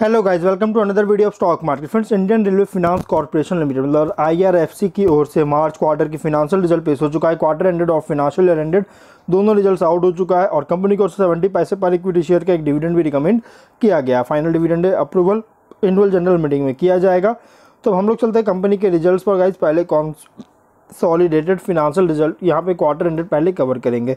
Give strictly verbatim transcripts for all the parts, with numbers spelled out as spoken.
Hello guys, welcome to another video of stock market. Friends, Indian railway finance corporation limited मतलब IRFC की ओर से March quarter की financial result पेश हो चुका है। क्वार्टर एंडेड और फिनेंशियल ईयर एंडेड दोनों रिजल्ट्स आउट हो चुका है और कंपनी की ओर से सेवेंटी पैसे पर इक्विटी शेयर का एक डिविडेंड भी रिकमेंड किया गया। Final dividend approval annual general meeting में किया जाएगा। तो हम लोग चलते हैं कंपनी के रिजल्ट पर। गाइज, पहले कॉन्सॉलिडेटेड फिनेंशियल रिजल्ट यहाँ पर क्वार्टर एंडेड पहले कवर करेंगे।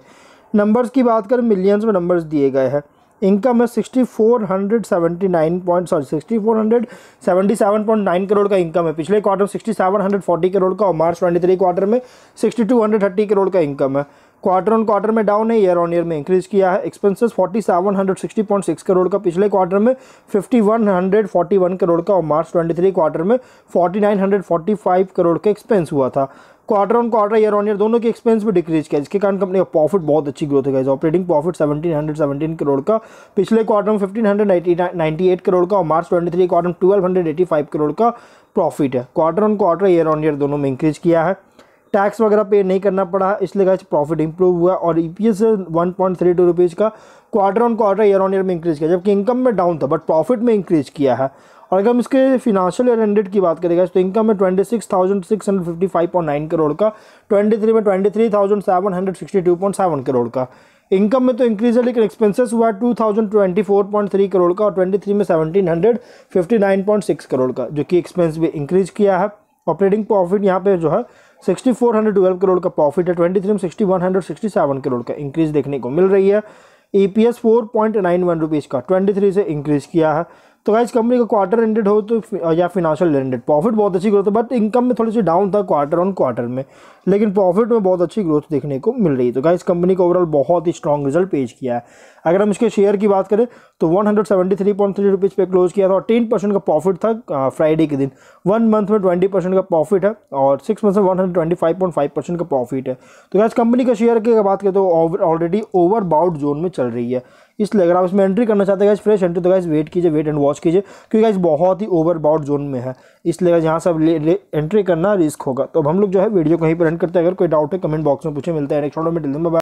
नंबर्स की बात करें, मिलियंस में नंबर्स दिए गए हैं। इनकम है sixty four hundred seventy nine point sorry sixty four hundred seventy seven point nine crore का इनकम है। पिछले क्वार्टर में sixty seven hundred forty crore का और मार्च ट्वेंटी थ्री क्वार्टर में sixty two hundred thirty crore का इनकम है। क्वार्टर ऑन क्वार्टर में डाउन है, ईयर ऑन ईयर में इंक्रीज किया है। Expenses forty seven hundred sixty point six crore का पिछले क्वार्टर में fifty one hundred forty one crore का और मार्च ट्वेंटी थ्री क्वार्टर में forty nine hundred forty five crore का एक्सपेंस हुआ था। Quarter on quarter, year on year दोनों के एक्सपेंस भी डिक्रीज किया, जिसके कारण कंपनी का प्रॉफिट बहुत अच्छी ग्रोथ है। Operating profit seventeen hundred seventeen crore का, पिछले क्वार्टर में फिफ्टीन नाइंटी एट करोड़ का और मार्च ट्वेंटी थ्री क्वार्टर में ट्वेल्व एटी फाइव करोड़ का प्रॉफिट है। Quarter on quarter, year on year दोनों में इंक्रीज किया है। टैक्स वगैरह पे नहीं करना पड़ा, इसलिए गाइस प्रॉफिट इंप्रूव हुआ और EPS one point three two rupees का quarter on quarter, year on year में इंक्रीज किया। जबकि इनकम में डाउन था बट प्रॉफिट में इंक्रीज किया है। और अगर हम इसके फिनेंशियल ईयर एंडेड की बात करें तो इनकम में twenty six thousand six hundred fifty five point nine crore का, ट्वेंटी थ्री में twenty three thousand seven hundred sixty two point seven crore का। इनकम में तो इंक्रीज है लेकिन एक्सपेंसेस हुआ two thousand twenty four point three crore का और ट्वेंटी थ्री में seventeen hundred fifty nine point six crore का, जो कि एक्सपेंस भी इंक्रीज किया है। ऑपरेटिंग प्रॉफिट यहाँ पे जो है sixty four hundred twelve crore का प्रॉफिट है, ट्वेंटी थ्री में sixty one hundred sixty seven crore का इंक्रीज देखने को मिल रही है। E P S four point nine one rupees का ट्वेंटी थ्री से इंक्रीज किया है। तो गाइस, कंपनी का क्वार्टर एंडेड हो तो या फिनेंशियल एंडेड प्रॉफिट बहुत अच्छी ग्रोथ है, बट इनकम में थोड़ी सी डाउन था क्वार्टर ऑन क्वार्टर में, लेकिन प्रॉफिट में बहुत अच्छी ग्रोथ देखने को मिल रही है। तो गाइस, कंपनी का ओवरऑल बहुत ही स्ट्रॉन्ग रिजल्ट पेश किया है। अगर हम इसके शेयर की बात करें तो one hundred seventy three point three rupees पे क्लोज किया था और टेन परसेंट का प्रॉफिट था फ्राइडे के दिन। वन मंथ में ट्वेंटी परसेंट का प्रॉफिट है और सिक्स मंथ में one hundred twenty five point five percent का प्रॉफिट है। तो गाइस, कंपनी का शेयर की बात करें तो ऑलरेडी ओवर बाउट जोन में चल रही है, इसलिए अगर आप इसमें एंट्री करना चाहते हैं फ्रेश एंट्री तो गाइस वेट कीजिए, वेट एंड वॉच कीजिए, क्योंकि गाइस बहुत ही ओवरबाउट जोन में है, इसलिए यहाँ से ले, ले एंट्री करना रिस्क होगा। तो अब हम लोग जो है वीडियो कहीं पर एंड करते हैं। अगर कोई डाउट है कमेंट बॉक्स में पूछे। मिलते हैं नेक्स्ट वीडियो में।